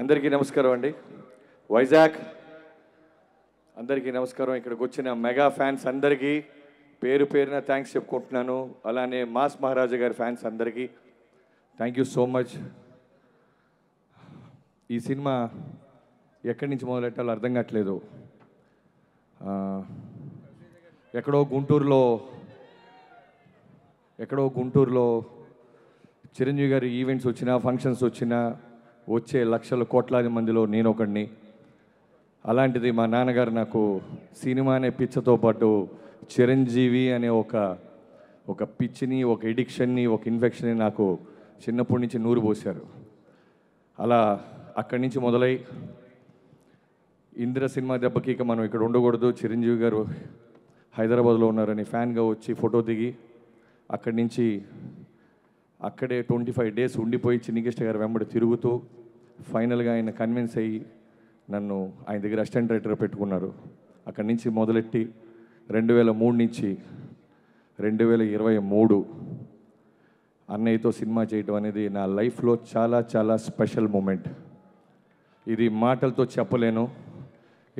अंदर की नमस्कार अंडी वैजाग् अंदर की नमस्कार इकड़कोच्चिन मेगा फैंस अंदर की पेर पेरना थैंक्स చెప్పుకుంటున్నాను అలానే మాస్ మహారాజా గారి ఫ్యాన్స్ అందరికీ థాంక్యూ సో మచ్ ఈ సినిమా ఎక్కడి నుంచి మొదలెట్టాలో అర్థం కావట్లేదు ఎక్కడో గుంటూరులో చిరంజీవి గారి ఈవెంట్స్ వచ్చినా ఫంక్షన్స్ వచ్చినా వచ్చే లక్షల కోట్లాది మందిలో నేను ఒకడిని అలాంటిది మా నాన్నగారు నాకు సినిమానే పిచ్చతో పాటు చిరంజీవి అనే ఒక పిచ్చిని ఒక ఎడిక్షన్ని ఒక ఇన్ఫెక్షన్ని నాకు చిన్నప్పటి నుంచి నూరు పోశారు అలా అక్కడి నుంచి మొదలై ఇంద్ర సినిమా దెబ్బకి ఇక మనం ఇక్కడ ఉండకూడదు చిరంజీవి గారు హైదరాబాద్లో ఉన్నారని ఫ్యాన్గా వచ్చి ఫోటో దిగి అక్కడి నుంచి అక్కడే 25 డేస్ ఉండిపోయి చిన్నకిష్ట గారు వెంబడి తిరుగుతూ ఫైనల్గా ఆయన కన్విన్స్ అయ్యి నన్ను ఆయన దగ్గర అసిస్టెంట్ రైటర్ పెట్టుకున్నారు అక్కడి నుంచి మొదలెట్టి 2003 నుంచి 2023 అన్నయ్యతో సినిమా చేయడం అనేది నా లైఫ్లో చాలా చాలా స్పెషల్ మూమెంట్ ఇది మాటలతో చెప్పలేను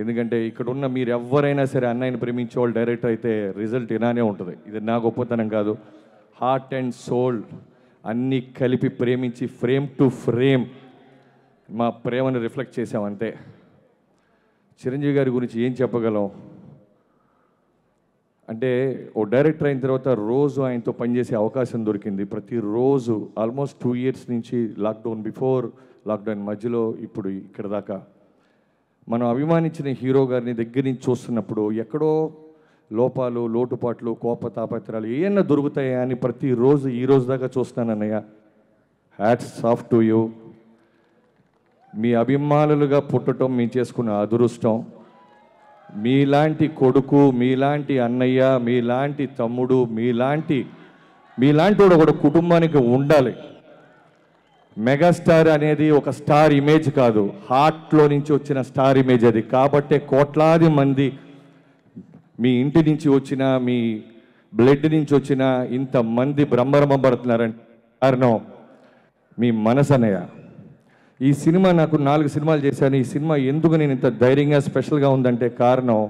ఎందుకంటే ఇక్కడ ఉన్న మీరు ఎవరైనా సరే అన్నయ్యని ప్రేమించేవాళ్ళు డైరెక్టర్ అయితే రిజల్ట్ ఇలానే ఉంటుంది ఇది నా గొప్పతనం కాదు హార్ట్ అండ్ సోల్ అన్నీ కలిపి ప్రేమించి ఫ్రేమ్ టు ఫ్రేమ్ మా ప్రేమను రిఫ్లెక్ట్ చేసాం అంతే చిరంజీవి గారి గురించి ఏం చెప్పగలం అంటే ఓ డైరెక్టర్ అయిన తర్వాత రోజు ఆయనతో పనిచేసే అవకాశం దొరికింది ప్రతిరోజు ఆల్మోస్ట్ 2 years నుంచి లాక్డౌన్ బిఫోర్ లాక్డౌన్ మధ్యలో ఇప్పుడు ఇక్కడ దాకా మనం అభిమానించిన హీరో గారిని దగ్గర నుంచి చూస్తున్నప్పుడు ఎక్కడో లోపాలు లోటుపాట్లు కోప తాపత్రాలు ఏమన్నా దొరుకుతాయా అని ప్రతిరోజు ఈ రోజు దాకా చూస్తున్నాను అన్నయ్య హ్యాట్స్ ఆఫ్ టు యూ మీ అభిమానులుగా పుట్టడం మీ చేసుకున్న అదృష్టం మీలాంటి కొడుకు మీలాంటి అన్నయ్య మీలాంటి తమ్ముడు మీలాంటి ఒక కుటుంబానికి ఉండాలి మెగాస్టార్ అనేది ఒక స్టార్ ఇమేజ్ కాదు హార్ట్లో నుంచి వచ్చిన స్టార్ ఇమేజ్ అది కాబట్టే కోట్లాది మంది మీ ఇంటి నుంచి వచ్చిన మీ బ్లడ్ నుంచి వచ్చిన ఇంతమంది బ్రహ్మరమబడుతున్నారంటే కారణం మీ మనసు అన్నయ్య ఈ సినిమా నాకు 4 సినిమాలు చేశాను ఈ సినిమా ఎందుకు నేను ఇంత ధైర్యంగా స్పెషల్గా ఉందంటే కారణం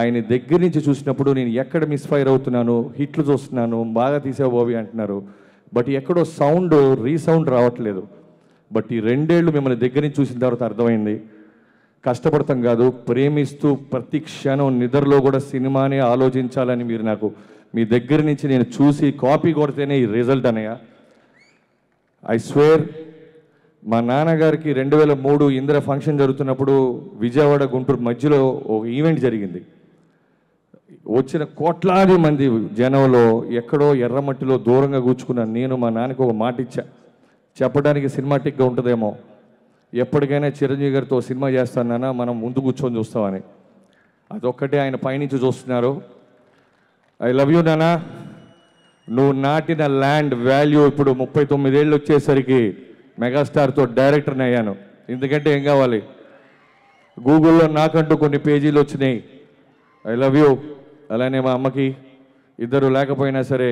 ఆయన దగ్గర నుంచి చూసినప్పుడు నేను ఎక్కడ మిస్ఫైర్ అవుతున్నాను హిట్లు చూస్తున్నాను బాగా తీసావు బాబీ అంటున్నారు బట్ ఎక్కడో సౌండ్ రీసౌండ్ రావట్లేదు బట్ ఈ 2 ఏళ్ళు మిమ్మల్ని దగ్గర నుంచి చూసిన తర్వాత అర్థమైంది కష్టపడతాం కాదు ప్రేమిస్తూ ప్రతి క్షణం నిద్రలో కూడా సినిమానే ఆలోచించాలని మీరు నాకు మీ దగ్గర నుంచి నేను చూసి కాపీ కొడితేనే ఈ రిజల్ట్ అన్నయ్య ఐ స్వేర్ మా నాన్నగారికి 2003 ఇంద్ర ఫంక్షన్ జరుగుతున్నప్పుడు విజయవాడ గుంటూరు మధ్యలో ఒక ఈవెంట్ జరిగింది వచ్చిన కోట్లాది మంది జనంలో ఎక్కడో ఎర్రమట్టిలో దూరంగా కూర్చుకున్నాను నేను మా నాన్నకి ఒక మాట ఇచ్చా చెప్పడానికి సినిమాటిక్గా ఉంటుందేమో ఎప్పటికైనా చిరంజీవి గారితో సినిమా చేస్తానన్నా మనం ముందు కూర్చొని చూస్తామని అదొక్కటే ఆయన పైనుంచి చూస్తున్నారు ఐ లవ్ యూ నానా నువ్వు నాటిన ల్యాండ్ వాల్యూ ఇప్పుడు 39 ఏళ్ళు వచ్చేసరికి మెగాస్టార్తో డైరెక్టర్ని అయ్యాను ఎందుకంటే ఏం కావాలి గూగుల్లో నాకంటూ కొన్ని పేజీలు వచ్చినాయి ఐ లవ్ యూ అలానే మా అమ్మకి ఇద్దరు లేకపోయినా సరే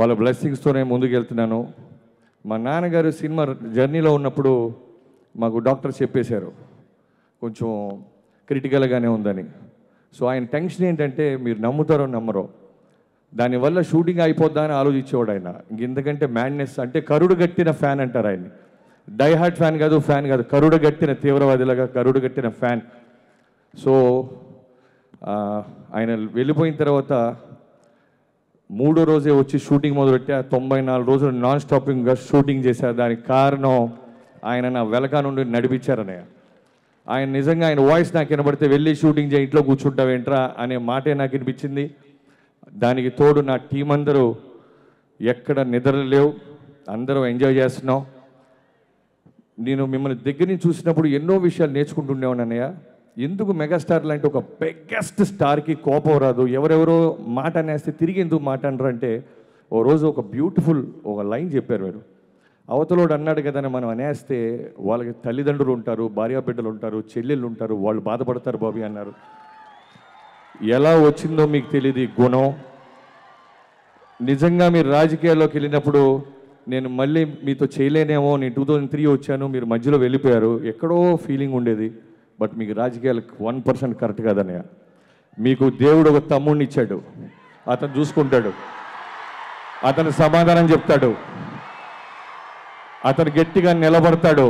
వాళ్ళ బ్లెస్సింగ్స్తోనే ముందుకెళ్తున్నాను మా నాన్నగారు సినిమా జర్నీలో ఉన్నప్పుడు మాకు డాక్టర్ చెప్పేశారు కొంచెం క్రిటికల్గానే ఉందని సో ఆయన టెన్షన్ ఏంటంటే మీరు నమ్ముతారో నమ్మరో దానివల్ల షూటింగ్ అయిపోద్దా అని ఆలోచించేవాడు ఆయన ఇంకెందుకంటే మ్యాడ్నెస్ అంటే కరుడుగట్టిన ఫ్యాన్ అంటారు ఆయన్ని డైహార్డ్ ఫ్యాన్ కాదు కరుడుగట్టిన తీవ్రవాదిలాగా కరుడుగట్టిన ఫ్యాన్ సో ఆయన వెళ్ళిపోయిన తర్వాత 3వ రోజే వచ్చి షూటింగ్ మొదలుపెట్టా 94 రోజులు నాన్ స్టాపింగ్గా షూటింగ్ చేశారు దానికి కారణం ఆయన నా వెలక నుండి నడిపించారనయ్య ఆయన నిజంగా ఆయన వాయిస్ నాకు వినబడితే వెళ్ళి షూటింగ్ చేయి ఇంట్లో కూర్చుంటావేంట్రా అనే మాటే నాకు వినిపించింది దానికి తోడు నా టీం అందరూ ఎక్కడ నిద్రలేవు అందరూ ఎంజాయ్ చేస్తున్నాం నేను మిమ్మల్ని దగ్గర నుంచి చూసినప్పుడు ఎన్నో విషయాలు నేర్చుకుంటుండేవాడు అన్నయ్య ఎందుకు మెగాస్టార్ లాంటి ఒక బిగ్గెస్ట్ స్టార్కి కోపం రాదు ఎవరెవరో మాట అనేస్తే తిరిగి ఎందుకు మాట అనరు అంటే ఓ రోజు ఒక బ్యూటిఫుల్ ఒక లైన్ చెప్పారు మీరు అవతలోడు అన్నాడు కదా మనం అనేస్తే వాళ్ళకి తల్లిదండ్రులు ఉంటారు భార్య బిడ్డలు ఉంటారు చెల్లెళ్ళు ఉంటారు వాళ్ళు బాధపడతారు బాబీ అన్నారు ఎలా వచ్చిందో మీకు తెలియదు గుణం నిజంగా మీరు రాజకీయాల్లోకి వెళ్ళినప్పుడు నేను మళ్ళీ మీతో చేయలేనేమో నేను 2003 వచ్చాను మీరు మధ్యలో వెళ్ళిపోయారు ఎక్కడో ఫీలింగ్ ఉండేది బట్ మీకు రాజకీయాలకు 1% కరెక్ట్ కాదన్నయ్య మీకు దేవుడు ఒక తమ్ముడిని ఇచ్చాడు అతను చూసుకుంటాడు అతను సమాధానం చెప్తాడు అతను గట్టిగా నిలబడతాడు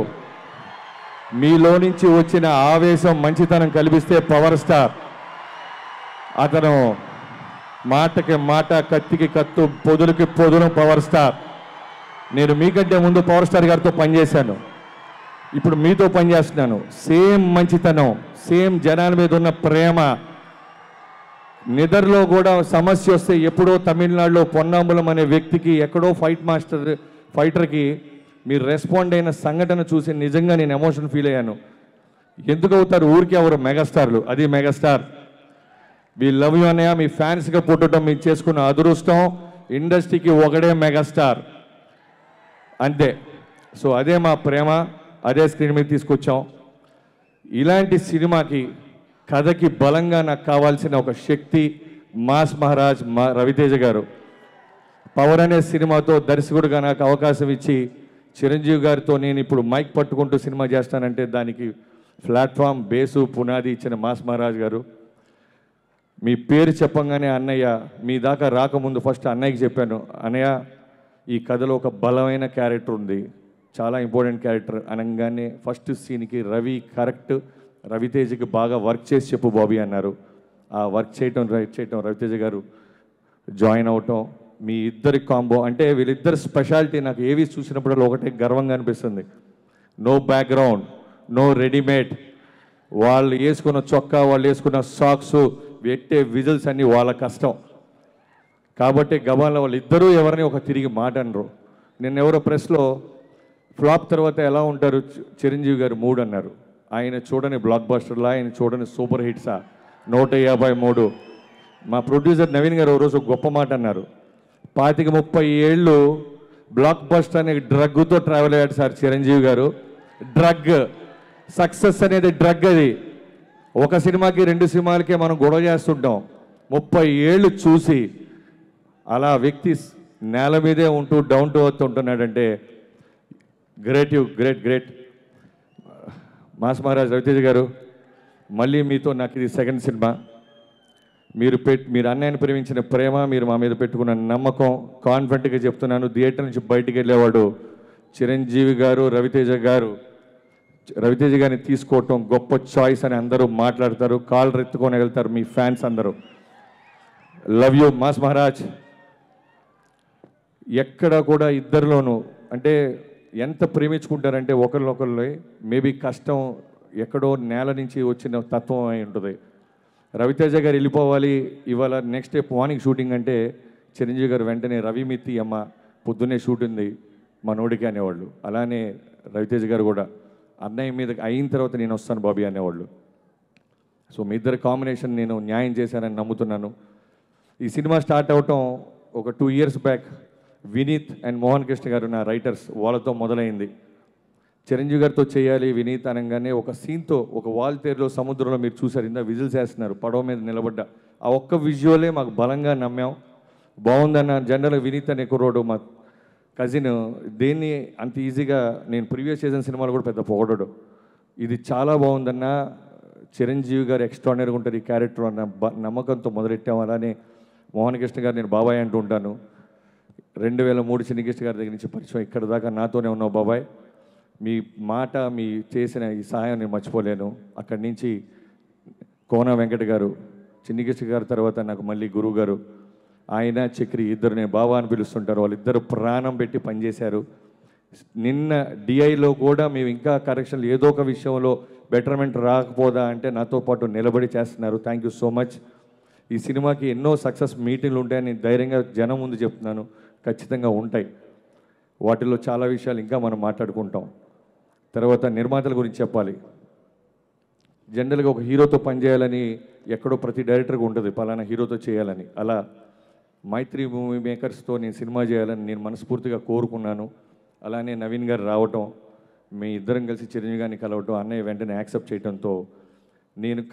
మీలో నుంచి వచ్చిన ఆవేశం మంచితనం కలిపిస్తే పవర్ స్టార్ అతను మాటకి మాట కత్తికి కత్తు పొదులకి పొదులు పవర్ స్టార్ నేను మీకంటే ముందు పవర్ స్టార్ గారితో పనిచేశాను ఇప్పుడు మీతో పనిచేస్తున్నాను సేమ్ మంచితనం సేమ్ జనాల మీద ఉన్న ప్రేమ నిద్రలో కూడా సమస్య వస్తే ఎప్పుడో తమిళనాడులో పొన్నాంబలం అనే వ్యక్తికి ఎక్కడో ఫైటర్కి మీరు రెస్పాండ్ అయిన సంఘటన చూసి నిజంగా నేను ఎమోషన్ ఫీల్ అయ్యాను ఎందుకు అవుతారు ఊరికి ఎవరు మెగాస్టార్లు అది మెగాస్టార్ వి లవ్ యూ అన్నయ్య మీ ఫ్యాన్స్గా పుట్టడం మీరు చేసుకున్న అదృష్టం ఇండస్ట్రీకి ఒకడే మెగాస్టార్ అంతే సో అదే మా ప్రేమ అదే స్క్రీన్ మీద తీసుకొచ్చాం ఇలాంటి సినిమాకి కథకి బలంగా నాకు కావాల్సిన ఒక శక్తి మాస్ మహారాజ్ రవితేజ గారు పవర్ అనే సినిమాతో దర్శకుడిగా నాకు అవకాశం ఇచ్చి చిరంజీవి గారితో నేను ఇప్పుడు మైక్ పట్టుకుంటూ సినిమా చేస్తానంటే దానికి ప్లాట్ఫామ్ బేసు పునాది ఇచ్చిన మాస్ మహారాజ్ గారు మీ పేరు చెప్పంగానే అన్నయ్య మీ దాకా రాకముందు ఫస్ట్ అన్నయ్యకి చెప్పాను అన్నయ్య ఈ కథలో ఒక బలమైన క్యారెక్టర్ ఉంది చాలా ఇంపార్టెంట్ క్యారెక్టర్ అనగానే ఫస్ట్ సీన్కి రవి కరెక్ట్ రవితేజకి బాగా వర్క్ చేసి చెప్పు బాబీ అన్నారు ఆ వర్క్ చేయటం రవితేజ గారు జాయిన్ అవటం మీ ఇద్దరి కాంబో అంటే వీళ్ళిద్దరు స్పెషాలిటీ నాకు ఏవి చూసినప్పుడు ఒకటే గర్వంగా అనిపిస్తుంది నో బ్యాక్గ్రౌండ్ నో రెడీమేడ్ వాళ్ళు వేసుకున్న చొక్కా వాళ్ళు వేసుకున్న సాక్స్ పెట్టే విజిల్స్ అన్నీ వాళ్ళ కష్టం కాబట్టి గబాల వాళ్ళిద్దరూ ఎవరిని ఒక తిరిగి మాట అనరు నిన్న ఎవరో ప్రెస్లో ఫ్లాప్ తర్వాత ఎలా ఉంటారు చిరంజీవి గారు మూడు అన్నారు ఆయన చూడని బ్లాక్ బస్టర్లా ఆయన చూడని సూపర్ హిట్సా 153 మా ప్రొడ్యూసర్ నవీన్ గారు రోజు గొప్ప మాట అన్నారు 25-30 ఏళ్ళు బ్లాక్ బస్టర్ అనే డ్రగ్తో ట్రావెల్ అయ్యాడు సార్ చిరంజీవి గారు డ్రగ్ సక్సెస్ అనేది డ్రగ్ అది ఒక సినిమాకి 2 సినిమాలకే మనం గొడవ చేస్తుంటాం 30 ఏళ్ళు చూసి అలా వ్యక్తి నేల మీదే ఉంటూ డౌన్ టు ఎర్త్ ఉంటున్నాడంటే great you great great mass Maharaj Ravi Teja గారు మళ్ళీ మీతో నాకు ఇది 2nd సినిమా మీరు అన్నయ్యను ప్రేమించిన ప్రేమ మీరు మా మీద పెట్టుకున్న నమ్మకం కాన్ఫిడెంట్గా చెప్తున్నాను థియేటర్ నుంచి బయటికి వెళ్ళేవాడు చిరంజీవి గారు రవితేజ గారిని తీసుకోవటం గొప్ప చాయిస్ అని అందరూ మాట్లాడతారు కాళ్ళు రెత్తుకొని వెళ్తారు మీ ఫ్యాన్స్ అందరూ లవ్ యూ మాస్ మహారాజ్ ఎక్కడ కూడా ఇద్దరిలోనూ అంటే ఎంత ప్రేమించుకుంటారంటే ఒకరినొకరిలో మేబీ కష్టం ఎక్కడో నేల నుంచి వచ్చిన తత్వం అయి ఉంటుంది రవితేజ గారు వెళ్ళిపోవాలి ఇవాళ నెక్స్ట్ డే మార్నింగ్ షూటింగ్ అంటే చిరంజీవి గారు వెంటనే రవి మిత్తి అమ్మ పొద్దున్నే షూట్ ఉంది మనోడికి అనేవాళ్ళు అలానే రవితేజ గారు కూడా అన్నయ్య మీద అయిన తర్వాత నేను వస్తాను బాబీ అనేవాళ్ళు సో మీ ఇద్దరు కాంబినేషన్ నేను న్యాయం చేశానని నమ్ముతున్నాను ఈ సినిమా స్టార్ట్ అవటం ఒక 2 years back Vineeth and Mohan Krishna గారు నా రైటర్స్ వాళ్ళతో మొదలైంది చిరంజీవి గారితో చేయాలి వినీత్ అనగానే ఒక సీన్తో ఒక వాల్తేరులో సముద్రంలో మీరు చూసారు ఇందా విజిల్స్ వేస్తున్నారు పడవ మీద నిలబడ్డ ఆ ఒక్క విజువలే మాకు బలంగా నమ్మాం బాగుందన్న జనరల్ వినీత్ అనే కుర్రోడు మా కజిన్ దేన్ని అంత ఈజీగా నేను ప్రీవియస్ చేసిన సినిమాలు కూడా పెద్ద పొగడాడు ఇది చాలా బాగుందన్న చిరంజీవి గారు ఎక్స్ట్రాడినరీగా ఉంటారు ఈ క్యారెక్టర్ అన్న నమ్మకంతో మొదలెట్టాం అలానే మోహన్ కృష్ణ గారు నేను బాబాయ్ అంటూ ఉంటాను 2003 చిన్నకృష్ణ గారి దగ్గర నుంచి పరిచయం ఇక్కడ దాకా నాతోనే ఉన్నావు బాబాయ్ మీ మాట మీ చేసిన ఈ సహాయం నేను మర్చిపోలేను అక్కడి నుంచి కోన వెంకట గారు చిన్నకృష్ణ గారి తర్వాత నాకు మళ్ళీ గురువు గారు ఆయన చక్రి ఇద్దరు నేను బాబా అని పిలుస్తుంటారు వాళ్ళిద్దరు ప్రాణం పెట్టి పనిచేశారు నిన్న డిఐలో కూడా మేము ఇంకా కరెక్షన్లు ఏదో ఒక విషయంలో బెటర్మెంట్ రాకపోదా అంటే నాతో పాటు నిలబడి చేస్తున్నారు థ్యాంక్ యూ సో మచ్ ఈ సినిమాకి ఎన్నో సక్సెస్ మీటింగ్లు ఉంటాయని ధైర్యంగా జనం ముందు చెప్తున్నాను ఖచ్చితంగా ఉంటాయి వాటిలో చాలా విషయాలు ఇంకా మనం మాట్లాడుకుంటాం తర్వాత నిర్మాతల గురించి చెప్పాలి జనరల్గా ఒక హీరోతో పనిచేయాలని ఎక్కడో ప్రతి డైరెక్టర్కి ఉంటుంది పలానా హీరోతో చేయాలని అలా మైత్రి మూవీ మేకర్స్తో నేను సినిమా చేయాలని నేను మనస్ఫూర్తిగా కోరుకున్నాను అలానే నవీన్ గారు రావటం మీ ఇద్దరం కలిసి చిరంజీవి గారిని కలవటం అన్నయ్య వెంటనే యాక్సెప్ట్ చేయడంతో నేను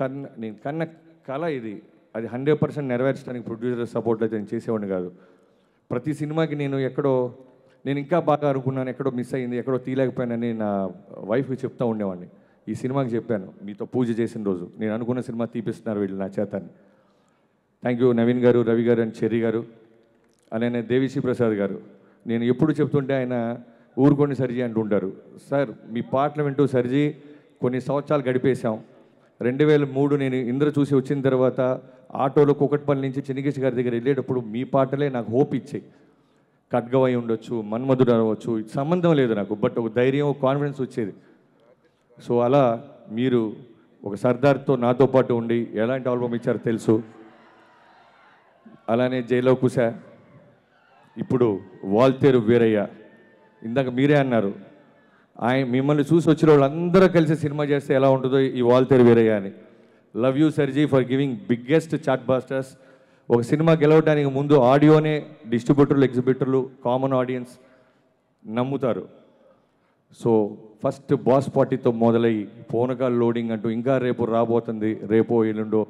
కన్న కళ ఇది అది 100% నెరవేర్చడానికి ప్రొడ్యూసర్ సపోర్ట్ అయితే నేను చేసేవాడిని కాదు ప్రతి సినిమాకి నేను ఎక్కడో నేను ఇంకా బాగా అనుకున్నాను, ఎక్కడో మిస్ అయింది, ఎక్కడో తీయలేకపోయానని నా వైఫ్కి చెప్తూ ఉండేవాడిని. ఈ సినిమాకి చెప్పాను, మీతో పూజ చేసిన రోజు నేను అనుకున్న సినిమా తీపిస్తున్నారు వీళ్ళు నా చేతాన్ని. థ్యాంక్ యూ నవీన్ గారు, రవి గారు అండ్ చెర్రీ గారు, అలానే దేవిశ్రీ ప్రసాద్ గారు. నేను ఎప్పుడు చెప్తుంటే ఆయన ఊరుకొని సర్జీ అంటుంటారు. సార్ మీ పాటలు వింటూ సర్జీ కొన్ని సంవత్సరాలు గడిపేశాం. 2003 నేను ఇంద్ర చూసి వచ్చిన తర్వాత ఆటోలో కుకట్పల్లి నుంచి చినికేష్ గారి దగ్గర వెళ్ళేటప్పుడు మీ పాటలే నాకు హోప్ ఇచ్చాయి. ఖడ్గవ్ అయి ఉండొచ్చు, మన్మధుడు అవ్వచ్చు, సంబంధం లేదు నాకు, బట్ ఒక ధైర్యం, ఒక కాన్ఫిడెన్స్ వచ్చేది. సో అలా మీరు ఒక సర్దార్తో నాతో పాటు ఉండి ఎలాంటి ఆల్బమ్ ఇచ్చారో తెలుసు. అలానే జైలో కుశ, ఇప్పుడు వాల్తేరు వీరయ్య. ఇందాక మీరే అన్నారు ఆయన మిమ్మల్ని చూసి వచ్చిన వాళ్ళందరూ కలిసి సినిమా చేస్తే ఎలా ఉంటుందో ఈ వాల్తేరు వీరయ్య అని. Love you sir ji for giving biggest chartbusters. ఒక సినిమా గెలవడానికి ముందు ఆడియోనే డిస్ట్రిబ్యూటర్లు, ఎగ్జిబ్యూటర్లు, కామన్ ఆడియన్స్ నమ్ముతారు. సో ఫస్ట్ బాస్ పార్టీతో మొదలయ్యి ఫోన్ కాల్ లోడింగ్ అంటూ ఇంకా రేపు రాబోతుంది, రేపో ఎల్లుండో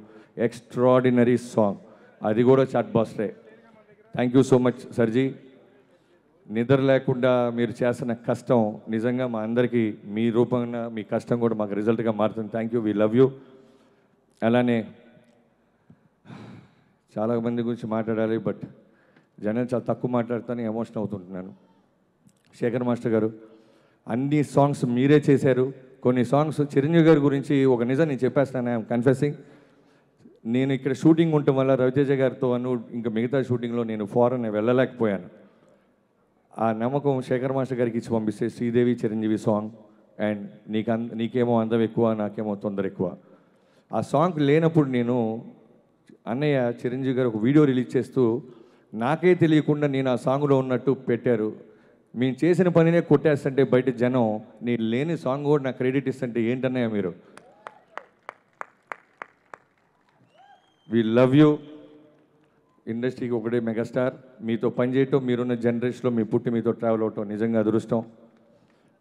ఎక్స్ట్రాడినరీ సాంగ్, అది కూడా చాట్ బాస్టరే. Thank you so much sir ji. నిద్ర లేకుండా మీరు చేసిన కష్టం నిజంగా మా అందరికీ మీ రూపంగా మీ కష్టం కూడా మాకు రిజల్ట్గా మారుతుంది. Thank you, we love you. అలానే చాలామంది గురించి మాట్లాడాలి, బట్ జనం చాలా తక్కువ మాట్లాడుతాను, ఎమోషన్ అవుతుంటున్నాను. శేఖర్ మాస్టర్ గారు, అన్ని సాంగ్స్ మీరే చేశారు. కొన్ని సాంగ్స్ చిరంజీవి గారి గురించి ఒక నిజం నేను చెప్పేస్తాను, ఐఎమ్ కన్ఫెసింగ్. నేను ఇక్కడ షూటింగ్ ఉండటం వల్ల రవితేజ గారితో ఇంకా మిగతా షూటింగ్లో నేను ఫారెన్ వెళ్ళలేకపోయాను. ఆ నమ్మకం శేఖర్ మాస్టర్ గారికి ఇచ్చి పంపిస్తే శ్రీదేవి చిరంజీవి సాంగ్ అండ్ నీకేమో అందం ఎక్కువ, నాకేమో తొందర ఎక్కువ. ఆ సాంగ్ లేనప్పుడు నేను అన్నయ్య చిరంజీవి గారు ఒక వీడియో రిలీజ్ చేస్తూ నాకే తెలియకుండా నేను ఆ సాంగ్లో ఉన్నట్టు పెట్టారు. మేము చేసిన పనినే కొట్టేస్తుంటే బయట జనం నేను లేని సాంగ్ కూడా నాకు క్రెడిట్ ఇస్తుంటే ఏంటన్నయ్య మీరు. We love you. ఇండస్ట్రీకి ఒకటే మెగాస్టార్, మీతో పనిచేయటం, మీరున్న జనరేషన్లో మీ పుట్టి మీతో ట్రావెల్ అవటం నిజంగా అదృష్టం.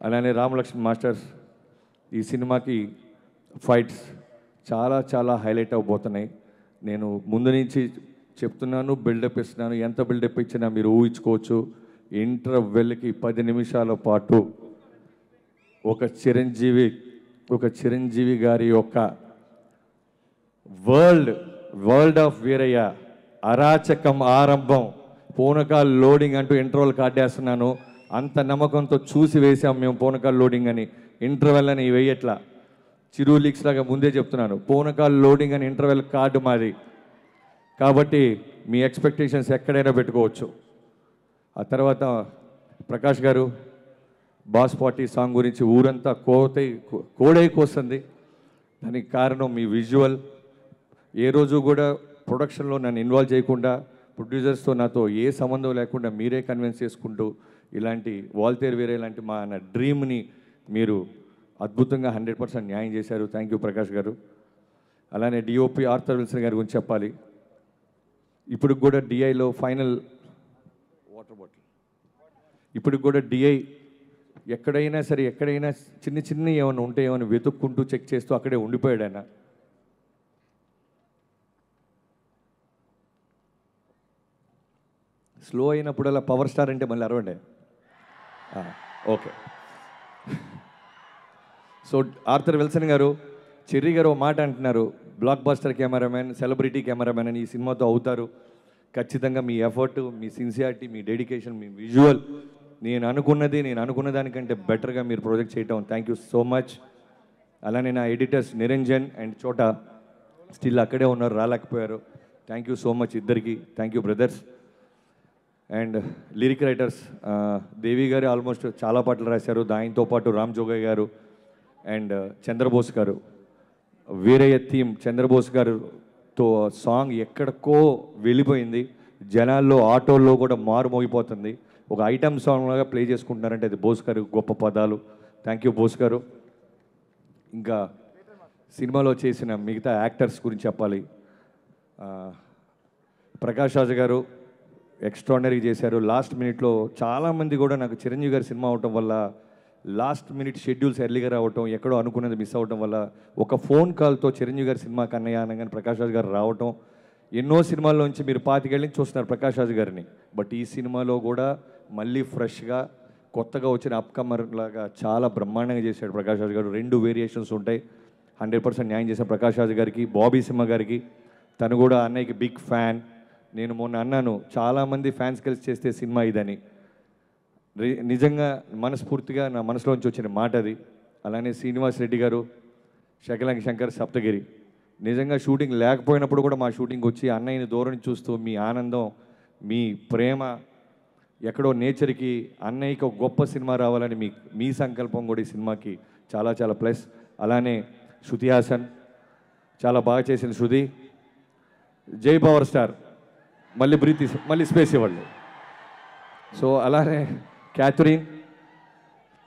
అలానే రామలక్ష్మణ్ మాస్టర్స్, ఈ సినిమాకి ఫైట్స్ చాలా చాలా హైలైట్ అవబోతున్నాయి. నేను ముందు నుంచి చెప్తున్నాను, బిల్డప్ ఇస్తున్నాను. ఎంత బిల్డప్ ఇచ్చినా మీరు ఊహించుకోవచ్చు, ఇంటర్వెల్కి 10 నిమిషాల పాటు ఒక చిరంజీవి గారి యొక్క వరల్డ్ ఆఫ్ వీరయ్య అరాచకం ఆరంభం, పూనకాల్ లోడింగ్ అంటూ ఇంటర్వెల్ కాటేస్తున్నాను. అంత నమ్మకంతో చూసి వేసాం మేము పూనకాల్ లోడింగ్ అని. ఇంటర్వెల్ అని వేయట్లా, చిరు లీక్స్ లాగా ముందే చెప్తున్నాను. పూనకాల్ లోడింగ్ అని ఇంటర్వెల్ కార్డు మాది, కాబట్టి మీ ఎక్స్పెక్టేషన్స్ ఎక్కడైనా పెట్టుకోవచ్చు. ఆ తర్వాత ప్రకాష్ గారు, బాస్ పార్టీ సాంగ్ గురించి ఊరంతా కోడై కోస్తుంది. దానికి కారణం మీ విజువల్. ఏ రోజు కూడా ప్రొడక్షన్లో నన్ను ఇన్వాల్వ్ చేయకుండా, ప్రొడ్యూసర్స్తో నాతో ఏ సంబంధం లేకుండా మీరే కన్విన్స్ చేసుకుంటూ ఇలాంటి వాల్తేరు వీరయ్య లాంటి మా నా డ్రీమ్ని మీరు అద్భుతంగా 100% న్యాయం చేశారు. థ్యాంక్ యూ ప్రకాష్ గారు. అలానే డిఓపి ఆర్థర్ విల్సన్ గారి గురించి చెప్పాలి. ఇప్పుడు కూడా డిఐ ఎక్కడైనా సరే ఎక్కడైనా చిన్న ఏమైనా ఉంటే ఏమైనా వెతుక్కుంటూ చెక్ చేస్తూ అక్కడే ఉండిపోయాడు ఆయన. స్లో అయినప్పుడు అలా పవర్ స్టార్ అంటే మళ్ళీ అరవండి. ఓకే, సో ఆర్థర్ విల్సన్ గారు, చెర్రీ గారు మాట అంటున్నారు, blockbuster cameraman, celebrity cameraman అని. ఈ సినిమాతో అవుతారు ఖచ్చితంగా. మీ ఎఫర్ట్, మీ సిన్సియారిటీ, మీ డెడికేషన్, మీ విజువల్, నేను అనుకున్న దానికంటే బెటర్గా మీరు ప్రాజెక్ట్ చేయటం, థ్యాంక్ యూ సో మచ్. అలానే నా editors Niranjan and Chota, still అక్కడే ఉన్నారు, రాలేకపోయారు. థ్యాంక్ యూ సో మచ్ ఇద్దరికి. Thank you brothers. And lyric writers, Devi గారు ఆల్మోస్ట్ చాలా పాటలు రాశారు, దానితో పాటు రామ్ జోగయ్య గారు అండ్ చంద్రబోస్ గారు. వీరయ్య థీమ్ చంద్రబోస్ గారుతో సాంగ్ ఎక్కడికో వెళ్ళిపోయింది, జనాల్లో ఆటోల్లో కూడా మారుమోగిపోతుంది. ఒక ఐటమ్ సాంగ్ లాగా ప్లే చేసుకుంటున్నారంటే అది బోస్ గారు గొప్ప పదాలు. థ్యాంక్ యూ బోస్ గారు. ఇంకా సినిమాలో చేసిన మిగతా యాక్టర్స్ గురించి చెప్పాలి. ప్రకాష్ రాజు గారు ఎక్స్ట్రాడినరీ చేశారు. లాస్ట్ మినిట్లో చాలామంది కూడా నాకు చిరంజీవి గారి సినిమా అవటం వల్ల లాస్ట్ మినిట్ షెడ్యూల్స్ ఎర్లీగా రావటం, ఎక్కడో అనుకున్నది మిస్ అవ్వటం వల్ల ఒక ఫోన్ కాల్తో చిరంజీవి గారి సినిమా కన్నయ్య అనగానే ప్రకాష్ రాజు గారు రావటం. ఎన్నో సినిమాల్లోంచి మీరు 25 ఏళ్ళ నుంచి చూస్తున్నారు ప్రకాష్ రాజు గారిని, బట్ ఈ సినిమాలో కూడా मल्ली फ्रेश अपकमर चाला ब्रह्मांडंगा प्रकाश राज गारु रेंडु वेरिएशन्स उंटाई 100% न्यायम प्रकाश राज गारिकी बॉबी सिंह गारिकी तनु कूडा अन्नय्य की बिग फैन नेनु मोन्न अन्नानु चाला मंदी फैन्स कलिसि चेस्ते सिनिमा इदनी निजंगा मनस्फूर्तिगा ना मनसुलोंचि वच्चिन माट अदि अलाने श्रीनिवास रेड्डी गारु शकलांग शंकर सप्तगिरी निजंगा शूटिंग लेकपोयिनप्पुडु कूडा मा शूटिंग वच्चि अन्नय्यनि दूरं चूस्तू मी आनंदं मी प्रेम ఎక్కడో నేచర్ की అన్నయ్యకి ఒక గొప్ప సినిమా రావాలని మీ మీ సంకల్పం కూడా ఈ సినిమాకి చాలా చాలా ప్లస్ అలానే శృతి హాసన్ చాలా బాగా చేసిన శృతి జై పవర్ స్టార్ మళ్ళీ బ్రీతి మళ్ళీ స్పేస్ ఇవ్వండి సో అలానే Catherine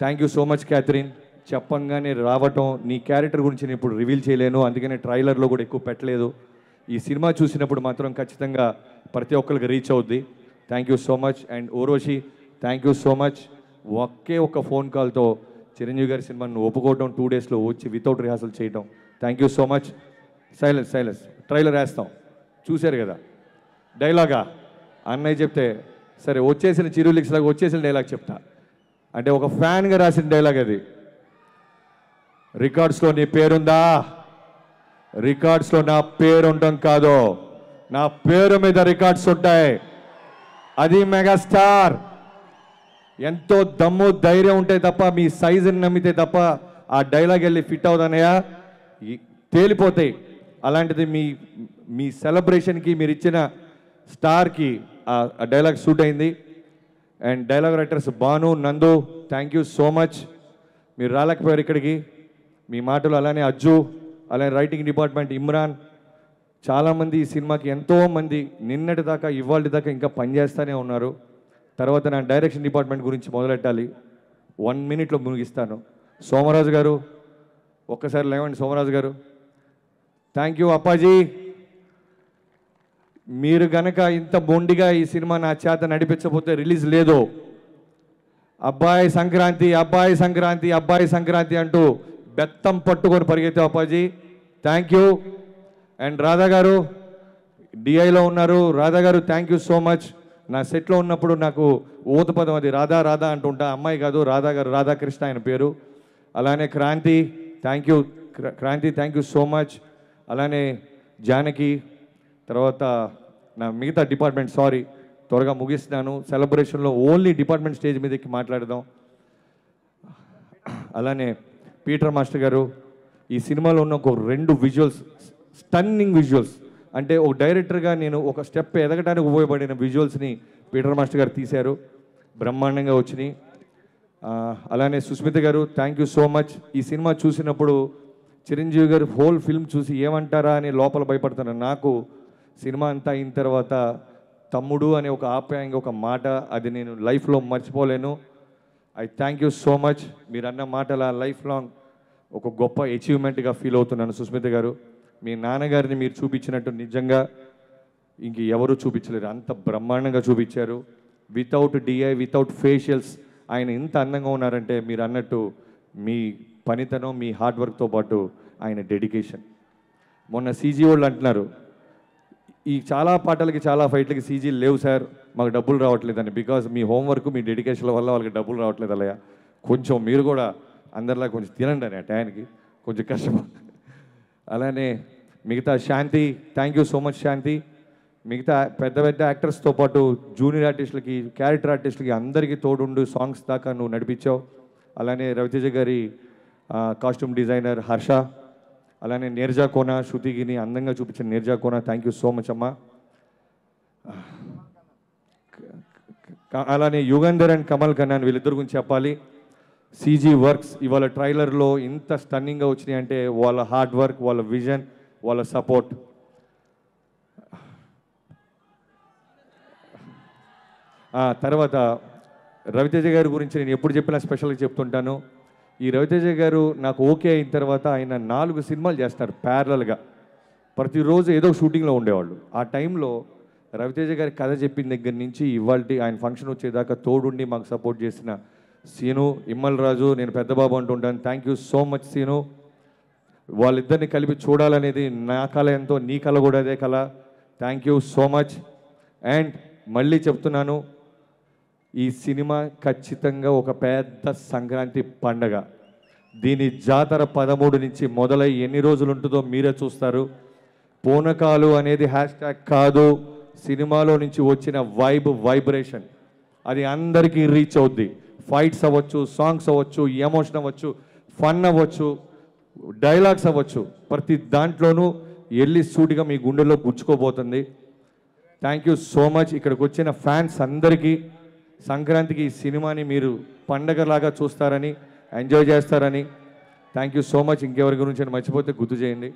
thank you so much Catherine చెప్పంగానే రావటం నీ క్యారెక్టర్ గురించి నేను ఇప్పుడు రివీల్ చేయలేను అందుకనే ట్రైలర్ లో కూడా ఎక్కువ పెట్టలేదు ఈ సినిమా చూసినప్పుడు మాత్రం ఖచ్చితంగా ప్రతి ఒక్కరికి రీచ్ అవుద్ది Thank you so much and Urvashi thank you so much ఒక్కే ఒక ఫోన్ కాల్ తో చిరంజీవి గారి సినిమాను ఒప్పుకోవడం 2 డేస్ లో వచ్చి వితౌట్ రిహార్సల్ చేయడం thank you so much silence silence trailer రాస్తాం చూశారు కదా డైలాగా అన్నయ్య చెప్తే సరే వచ్చేసిన చిరులిక్స్ లాగా వచ్చేసిన డైలాగ్ చెప్తా అంటే ఒక ఫ్యాన్ గా రాసిన డైలాగ్ అది రికార్డ్స్ లో నీ పేరు ఉందా రికార్డ్స్ లో నా పేరు ఉండడం కాదు నా పేరు మీద రికార్డ్స్ ఉంటాయి అది మెగాస్టార్ ఎంతో దమ్ము ధైర్యం ఉంటే తప్ప మీ సైజ్ నమ్మితే తప్ప ఆ డైలాగ్ వెళ్ళి ఫిట్ అవుదనయా తేలిపోతాయి అలాంటిది మీ మీ సెలబ్రేషన్కి మీరు ఇచ్చిన స్టార్కి ఆ డైలాగ్ షూట్ అయింది and dialogue writers Bhanu Nandu thank you so much మీరు రాలేకపోయారు ఇక్కడికి మీ మాటలు అలానే అజ్జు అలానే రైటింగ్ డిపార్ట్మెంట్ ఇమ్రాన్ చాలామంది ఈ సినిమాకి ఎంతో మంది నిన్నటి దాకా ఇవాల్టి దాకా ఇంకా పనిచేస్తూనే ఉన్నారు తర్వాత నా డైరెక్షన్ డిపార్ట్మెంట్ గురించి మొదలెట్టాలి 1 నిమిషంలో ముగిస్తాను సోమరాజు గారు ఒక్కసారి లేవండి సోమరాజు గారు థ్యాంక్ యూ అప్పాజీ మీరు గనక ఇంత బొండిగా ఈ సినిమా నా చేత నడిపించకపోతే రిలీజ్ లేదు అబ్బాయి సంక్రాంతి అబ్బాయి సంక్రాంతి అబ్బాయి సంక్రాంతి అంటూ బెత్తం పట్టుకొని పరిగెత్తావు Appaji thank you and Radha గారు డిఐలో ఉన్నారు రాధా గారు థ్యాంక్ యూ సో మచ్ నా సెట్లో ఉన్నప్పుడు నాకు ఊతపదం అది రాధా రాధా అంటుంటా అమ్మాయి కాదు రాధా గారు రాధాకృష్ణ ఆయన పేరు అలానే Kranthi thank you Kranthi thank you so much అలానే జానకి తర్వాత నా మిగతా డిపార్ట్మెంట్ సారీ త్వరగా ముగిస్తున్నాను సెలబ్రేషన్లో ఓన్లీ డిపార్ట్మెంట్ స్టేజ్ మీదకి మాట్లాడదాం అలానే పీటర్ మాస్టర్ గారు ఈ సినిమాలో ఉన్న ఒక 2 విజువల్స్ స్టన్నింగ్ విజువల్స్ అంటే ఒక డైరెక్టర్గా నేను ఒక స్టెప్ ఎదగడానికి ఉపయోగపడిన విజువల్స్ని పీటర్ మాస్టర్ గారు తీశారు బ్రహ్మాండంగా వచ్చినాయి అలానే సుస్మిత గారు థ్యాంక్ యూ సో మచ్ ఈ సినిమా చూసినప్పుడు చిరంజీవి గారు హోల్ ఫిల్మ్ చూసి ఏమంటారా అని లోపల భయపడుతున్నారు నాకు సినిమా అంతా అయిన తర్వాత తమ్ముడు అనే ఒక ఆప్యాయంగా ఒక మాట అది నేను లైఫ్లో మర్చిపోలేను I thank you so much మీరు అన్న మాటల లైఫ్ లాంగ్ ఒక గొప్ప అచీవ్మెంట్గా ఫీల్ అవుతున్నాను సుస్మిత గారు మీ నాన్నగారిని మీరు చూపించినట్టు నిజంగా ఇంక ఎవరూ చూపించలేరు అంత బ్రహ్మాండంగా చూపించారు వితౌట్ డిఐ వితౌట్ ఫేషియల్స్ ఆయన ఎంత అందంగా ఉన్నారంటే మీరు అన్నట్టు మీ పనితనం మీ హార్డ్ వర్క్తో పాటు ఆయన డెడికేషన్ మొన్న సీజీ వాళ్ళు అంటున్నారు ఈ చాలా పాటలకి చాలా ఫైట్లకి సీజీలు లేవు సార్ మాకు డబ్బులు రావట్లేదని బికాజ్ మీ హోంవర్క్ మీ డెడికేషన్ వల్ల వాళ్ళకి డబ్బులు రావట్లేదు అలా కొంచెం మీరు కూడా అందరిలా కొంచెం తినండి అని ఆ టయానికి కొంచెం కష్టం అలానే మిగతా Shanti thank you so much Shanti మిగతా పెద్ద పెద్ద యాక్టర్స్తో పాటు జూనియర్ ఆర్టిస్టులకి క్యారెక్టర్ ఆర్టిస్టులకి అందరికీ తోడుండు సాంగ్స్ దాకా నువ్వు నడిపించావు అలానే రవితేజ గారి కాస్ట్యూమ్ డిజైనర్ హర్ష అలానే నీర్జా కోన శృతిగిని అందంగా చూపించిన Neerja Kona thank you so much అమ్మ అలానే యుగంధర్ అండ్ కమల్ కన్నాన్ వీళ్ళిద్దరి గురించి చెప్పాలి సీజీ వర్క్స్ ఇవాళ ట్రైలర్లో ఇంత స్టన్నింగ్గా వచ్చినాయి అంటే వాళ్ళ హార్డ్ వర్క్ వాళ్ళ విజన్ వాళ్ళ సపోర్ట్ తర్వాత రవితేజ గారి గురించి నేను ఎప్పుడు చెప్పినా స్పెషల్గా చెప్తుంటాను ఈ రవితేజ గారు నాకు ఓకే అయిన తర్వాత ఆయన 4 సినిమాలు చేస్తారు ప్యారలల్గా ప్రతిరోజు ఏదో షూటింగ్లో ఉండేవాళ్ళు ఆ టైంలో రవితేజ గారి కథ చెప్పిన దగ్గర నుంచి ఇవాళ ఆయన ఫంక్షన్ వచ్చేదాకా తోడుండి మాకు సపోర్ట్ చేసిన సీను ఇమ్మల్ రాజు నేను పెద్దబాబు అంటుంటాను thank you so much Seenu వాళ్ళిద్దరిని కలిపి చూడాలనేది నా కళ ఎంతో నీ కళ కూడా అదే కళ thank you so much and మళ్ళీ చెప్తున్నాను ఈ సినిమా ఖచ్చితంగా ఒక పెద్ద సంక్రాంతి పండుగ. దీని జాతర 13 నుంచి మొదలై ఎన్ని రోజులు ఉంటుందో మీరే చూస్తారు. పూనకాలు అనేది హ్యాష్‌ట్యాగ్ కాదు, సినిమాలో నుంచి వచ్చిన వైబ్, వైబ్రేషన్ అది అందరికీ రీచ్ అవుద్ది. ఫైట్స్ అవ్వచ్చు, సాంగ్స్ అవ్వచ్చు, ఎమోషన్ అవ్వచ్చు, ఫన్ అవ్వచ్చు, డైలాగ్స్ అవ్వచ్చు, ప్రతి దాంట్లోనూ ఎల్లి సూటిగా మీ గుండెల్లో గుచ్చుకోబోతుంది. థ్యాంక్ యూ సో మచ్ ఇక్కడికి వచ్చిన ఫ్యాన్స్ అందరికీ. సంక్రాంతికి ఈ సినిమాని మీరు పండగలాగా చూస్తారని, ఎంజాయ్ చేస్తారని థ్యాంక్ యూ సో మచ్. ఇంకెవరి గురించి మర్చిపోతే గుర్తు చేయండి.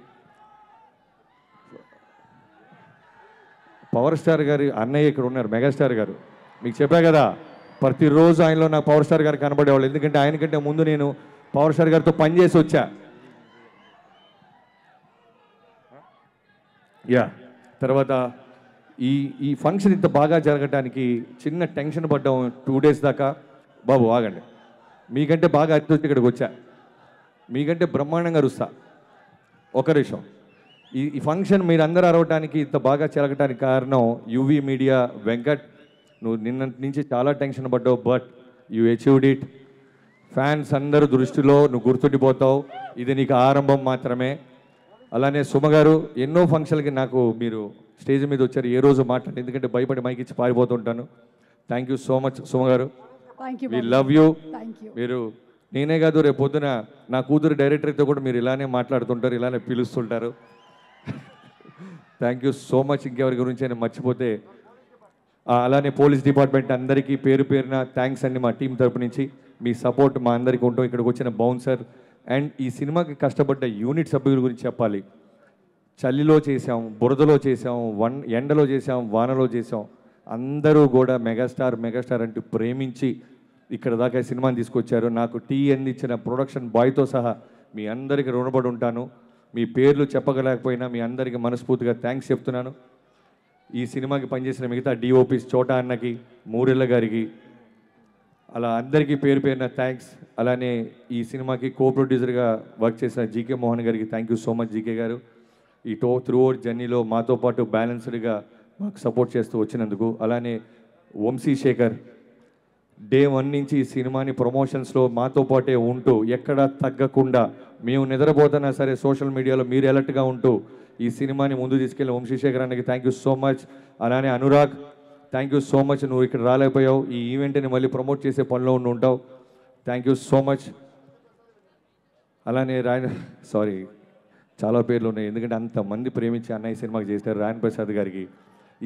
పవర్ స్టార్ గారి అన్నయ్య ఇక్కడ ఉన్నారు, మెగాస్టార్ గారు. మీకు చెప్పా కదా ప్రతిరోజు ఆయనలో నాకు పవర్ స్టార్ గారు కనబడేవాళ్ళు, ఎందుకంటే ఆయన కంటే ముందు నేను పవర్ స్టార్ గారితో పనిచేసి వచ్చా. యా తర్వాత ఈ ఈ ఫంక్షన్ ఇంత బాగా జరగడానికి చిన్న టెన్షన్ పడ్డాము 2 days దాకా. బాబు ఆగండి, మీకంటే బాగా అర్థం ఇక్కడికి వచ్చా, మీకంటే బ్రహ్మాండంగా రుస్తా. ఒక విషయం, ఈ ఫంక్షన్ మీరందరూ అరవడానికి ఇంత బాగా జరగడానికి కారణం యువీ మీడియా వెంకట్. నువ్వు నిన్నటి నుంచి చాలా టెన్షన్ పడ్డావు, but you achieved it. Fans అందరు దృష్టిలో నువ్వు గుర్తుండిపోతావు, ఇది నీకు ఆరంభం మాత్రమే. అలానే సుమగారు, ఎన్నో ఫంక్షన్లకి నాకు మీరు స్టేజ్ మీద వచ్చారు, ఏ రోజు మాట్లాడి, ఎందుకంటే భయపడి మైకి ఇచ్చి పారిపోతుంటాను. థ్యాంక్ యూ సో మచ్ సుమగారు, వి లవ్ యూ. మీరు నేనే కాదు, రేపు పొద్దున నా కూతురు డైరెక్టర్తో కూడా మీరు ఇలానే మాట్లాడుతుంటారు, ఇలానే పిలుస్తుంటారు. Thank you so much. ఇంకెవరి గురించి నేను మర్చిపోతే, అలానే పోలీస్ డిపార్ట్మెంట్ అందరికీ పేరు పేరున థ్యాంక్స్ అండి. మా టీం తరపు నుంచి మీ సపోర్ట్ మా అందరికీ ఉంటాం. ఇక్కడికి వచ్చిన బౌన్సర్ అండ్ ఈ సినిమాకి కష్టపడ్డ యూనిట్ సభ్యుల గురించి చెప్పాలి. చలిలో చేసాం, బురదలో చేసాం, ఎండలో చేసాం, వానలో చేసాం. అందరూ కూడా మెగాస్టార్ మెగాస్టార్ అంటూ ప్రేమించి ఇక్కడ దాకా సినిమాని తీసుకొచ్చారు. నాకు టీ అందించిన ప్రొడక్షన్ బాయ్తో సహా మీ అందరికీ రుణపడి ఉంటాను. మీ పేర్లు చెప్పగలేకపోయినా మీ అందరికీ మనస్ఫూర్తిగా థ్యాంక్స్ చెప్తున్నాను. ఈ సినిమాకి పనిచేసిన మిగతా డిఓపీస్, చోటా అన్నకి, మూరెళ్ళ గారికి, అలా అందరికీ పేరు పేరున థ్యాంక్స్. అలానే ఈ సినిమాకి కో ప్రొడ్యూసర్గా వర్క్ చేసిన జీకే మోహన్ గారికి thank you so much. GK గారు ఈ త్రూఅవుట్ జర్నీలో మాతో పాటు బ్యాలెన్స్డ్గా మాకు సపోర్ట్ చేస్తూ వచ్చినందుకు. అలానే వంశీశేఖర్ డే 1 నుంచి ఈ సినిమాని ప్రమోషన్స్లో మాతో పాటే ఉంటూ ఎక్కడా తగ్గకుండా, మేము నిద్రపోతున్నా సరే సోషల్ మీడియాలో మీరు అలర్ట్గా ఉంటూ ఈ సినిమాని ముందు తీసుకెళ్ళిన వంశీశేఖర్ అన్నకి థ్యాంక్ యూ సో మచ్. అలానే Anurag thank you so much, నువ్వు ఇక్కడ రాలేకపోయావు, ఈ ఈవెంట్ని మళ్ళీ ప్రమోట్ చేసే పనిలో ఉండి ఉంటావు. Thank you so much. అలానే సారీ చాలా పేర్లు ఉన్నాయి, ఎందుకంటే అంతమంది ప్రేమించి అన్నయ్య సినిమాకి చేశారు. రాయన్ ప్రసాద్ గారికి,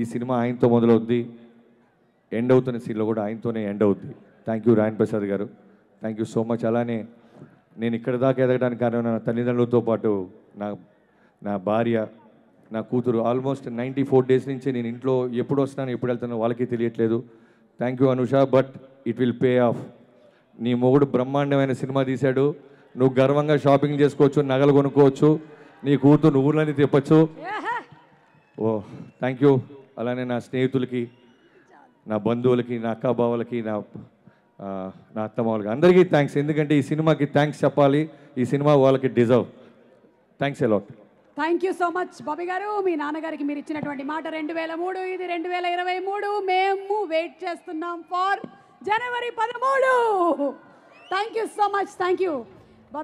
ఈ సినిమా ఆయనతో మొదలవుద్ది, ఎండ్ అవుతున్న సీన్లో కూడా ఆయనతోనే ఎండ్ అవుద్ది. థ్యాంక్ యూ రాయన్ ప్రసాద్ గారు, థ్యాంక్ యూ సో మచ్. అలానే నేను ఇక్కడ దాకా ఎదగడానికి కారణం నా తల్లిదండ్రులతో పాటు నా భార్య, నా కూతురు. ఆల్మోస్ట్ 94 days నుంచి నేను ఇంట్లో ఎప్పుడు వస్తున్నాను ఎప్పుడు వెళ్తానో వాళ్ళకి తెలియట్లేదు. Thank you Anusha, but it will pay off. నీ మొగుడు బ్రహ్మాండమైన సినిమా తీశాడు, నువ్వు గర్వంగా షాపింగ్ చేసుకోవచ్చు, నగలు కొనుక్కోవచ్చు, నీ కూతురు నువ్వులని తిప్పచ్చు. ఓ థ్యాంక్ యూ. అలానే నా స్నేహితులకి, నా బంధువులకి, నా అక్క బావలకి, నా అత్తమావులకి అందరికీ థ్యాంక్స్, ఎందుకంటే ఈ సినిమాకి థ్యాంక్స్ చెప్పాలి, ఈ సినిమా వాళ్ళకి deserve. Thanks a lot. Thank you so much Bobby గారు. మీ నాన్నగారికి మీరు ఇచ్చినటువంటి మాట 2003, ఇది 2023. మేము వెయిట్ చేస్తున్నాం for January 13. Thank you so much, thank you.